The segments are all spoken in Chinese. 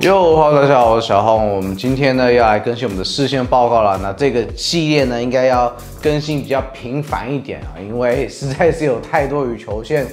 哟，哈喽，大家好，我是小红。我们今天呢要来更新我们的视线报告了。那这个系列呢应该要更新比较频繁一点啊，因为实在是有太多羽球线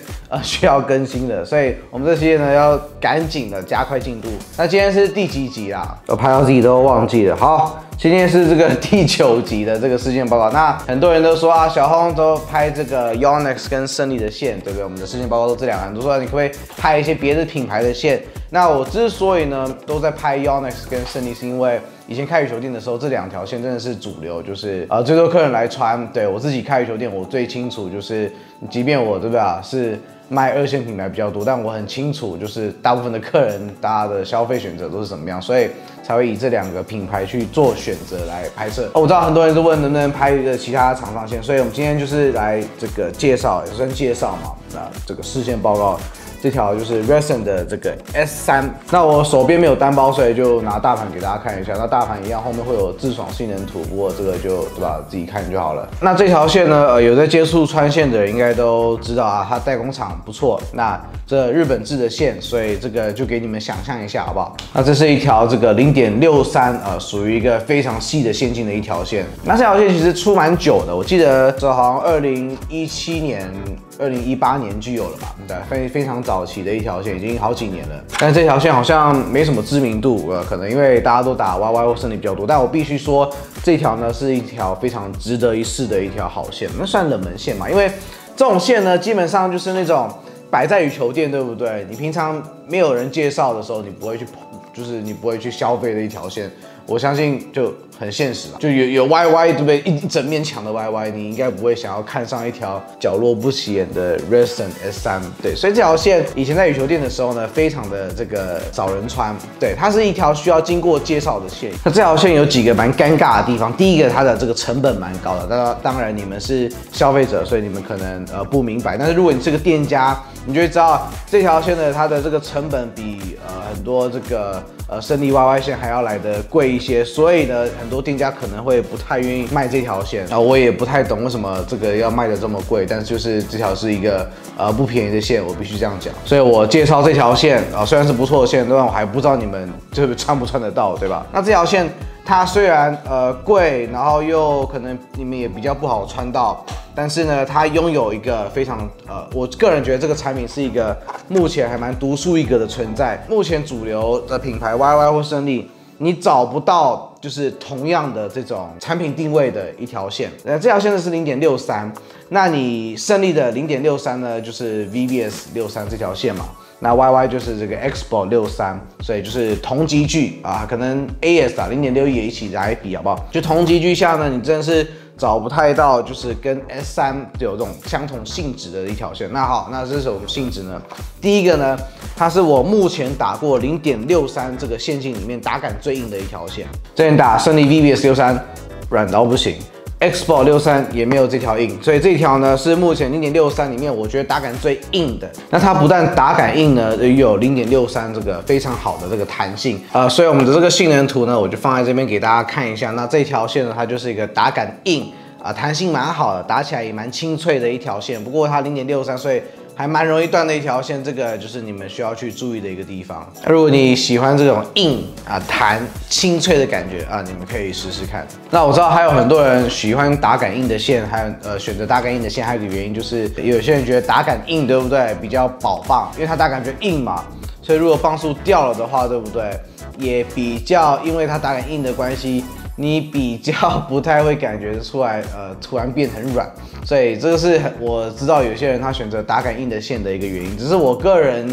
需要更新的，所以我们这系列呢要赶紧的加快进度。那今天是第几集啦？我拍到自己都忘记了。好。 今天是这个第9集的这个视线报告，那很多人都说啊，小红都拍这个 Yonex 跟胜利的线，对不对？我们的视线报告都这两个，很多人说你可不可以拍一些别的品牌的线？那我之所以呢都在拍 Yonex 跟胜利，是因为以前开羽球店的时候，这两条线真的是主流，就是最多客人来穿。对我自己开羽球店，我最清楚就是，即便我对吧是。 卖二线品牌比较多，但我很清楚，就是大部分的客人，大家的消费选择都是怎么样，所以才会以这两个品牌去做选择来拍摄。哦，我知道很多人都问能不能拍一个其他长方线，所以我们今天就是来这个介绍，也算介绍嘛，那这个视线报告。 这条就是 Redson 的这个 S3， 那我手边没有单包，所以就拿大盘给大家看一下。那大盘一样，后面会有自爽性能图，不过这个就对吧，自己看就好了。那这条线呢，有在接触穿线的人应该都知道啊，它代工厂不错。那这日本制的线，所以这个就给你们想象一下好不好？那这是一条这个 0.63， 属于一个非常细的线径的一条线。那这条线其实出蛮久的，我记得这好像2017年。 2018年就有了吧？对，非常早期的一条线，已经好几年了。但这条线好像没什么知名度，可能因为大家都打 YY 或胜利比较多。但我必须说，这条呢是一条非常值得一试的一条好线，那算冷门线嘛？因为这种线呢，基本上就是那种摆在羽球店，对不对？你平常没有人介绍的时候，你不会去，就是你不会去消费的一条线。我相信就。 很现实，就有 YY 对不对？一整面墙的 YY， 你应该不会想要看上一条角落不起眼的 Redson S3。对，所以这条线以前在羽球店的时候呢，非常的这个少人穿。对，它是一条需要经过介绍的线。那这条线有几个蛮尴尬的地方。第一个，它的这个成本蛮高的。当然你们是消费者，所以你们可能不明白。但是如果你是个店家，你就会知道这条线呢，它的这个成本比很多这个胜利 YY 线还要来得贵一些。所以呢。 很多店家可能会不太愿意卖这条线啊，我也不太懂为什么这个要卖的这么贵，但是就是这条是一个不便宜的线，我必须这样讲。所以我介绍这条线啊，虽然是不错的线，但我还不知道你们就是穿不穿得到，对吧？那这条线它虽然贵，然后又可能你们也比较不好穿到。 但是呢，它拥有一个非常我个人觉得这个产品是一个目前还蛮独树一格的存在。目前主流的品牌 YY 或胜利，你找不到就是同样的这种产品定位的一条线。这条线呢是 0.63， 那你胜利的 0.63 呢就是 VBS63 这条线嘛。 那 YY 就是这个 Expo63， 所以就是同级距啊，可能 AS 啊 0.61 也一起来比好不好？就同级距下呢，你真的是找不太到，就是跟 S3 有这种相同性质的一条线。那好，那这是什么性质呢？第一个呢，它是我目前打过 0.63 这个线径里面打感最硬的一条线。之前打胜利 VBS63 软到不行。 Expo63 也没有这条硬，所以这条呢是目前 0.63 里面我觉得打感最硬的。那它不但打感硬呢，也有 0.63 这个非常好的这个弹性。所以我们的这个性能图呢，我就放在这边给大家看一下。那这条线呢，它就是一个打感硬啊，弹性蛮好的，打起来也蛮清脆的一条线。不过它 0.63， 所以。 还蛮容易断的一条线，这个就是你们需要去注意的一个地方。如果你喜欢这种硬啊、弹清脆的感觉啊，你们可以试试看。那我知道还有很多人喜欢打感硬的线，还有选择打感硬的线，还有一个原因就是有些人觉得打感硬，对不对？比较保棒，因为它打感比较硬嘛，所以如果棒数掉了的话，对不对？也比较因为它打感硬的关系。 你比较不太会感觉出来，突然变很软，所以这个是我知道有些人他选择打感硬的线的一个原因。只是我个人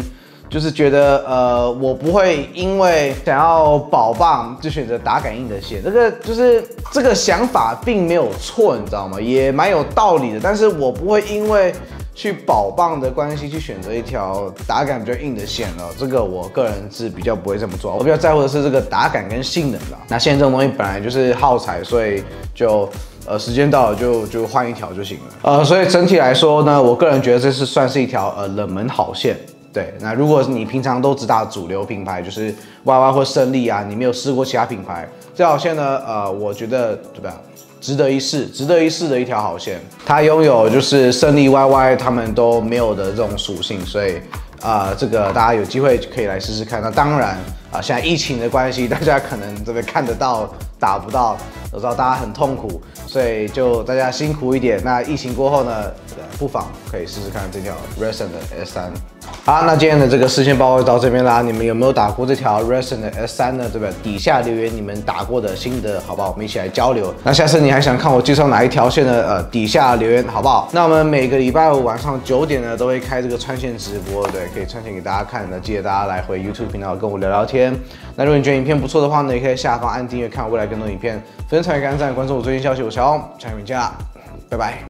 就是觉得，我不会因为想要保棒就选择打感硬的线，这个就是这个想法并没有错，你知道吗？也蛮有道理的。但是我不会因为去保棒的关系去选择一条打感比较硬的线了，这个我个人是比较不会这么做。我比较在乎的是这个打感跟性能啦。那线这种东西本来就是耗材，所以就时间到了就换一条就行了。所以整体来说呢，我个人觉得这是算是一条冷门好线。对，那如果你平常都只打主流品牌，就是 YY 或胜利啊，你没有试过其他品牌，这条线呢，我觉得对吧？ 值得一试，值得一试的一条好线，它拥有就是胜利 YY 他们都没有的这种属性，所以这个大家有机会可以来试试看。那当然啊，现在疫情的关系，大家可能这边看得到打不到，我知道大家很痛苦，所以就大家辛苦一点。那疫情过后呢，不妨可以试试看这条 Redson 的 S3。好，那今天的这个视线报告到这边啦。你们有没有打过这条 Redson 的 S3 呢？对不对？底下留言你们打过的心得，好不好？我们一起来交流。那下次你还想看我介绍哪一条线呢？底下留言好不好？那我们每个礼拜五晚上9点呢，都会开这个穿线直播，对，可以穿线给大家看。那记得大家来回 YouTube 频道跟我聊聊天。那如果你觉得影片不错的话呢，也可以下方按订阅，看未来更多影片。分享、点赞、关注我最新消息，我是小欧，下期见啦，拜拜。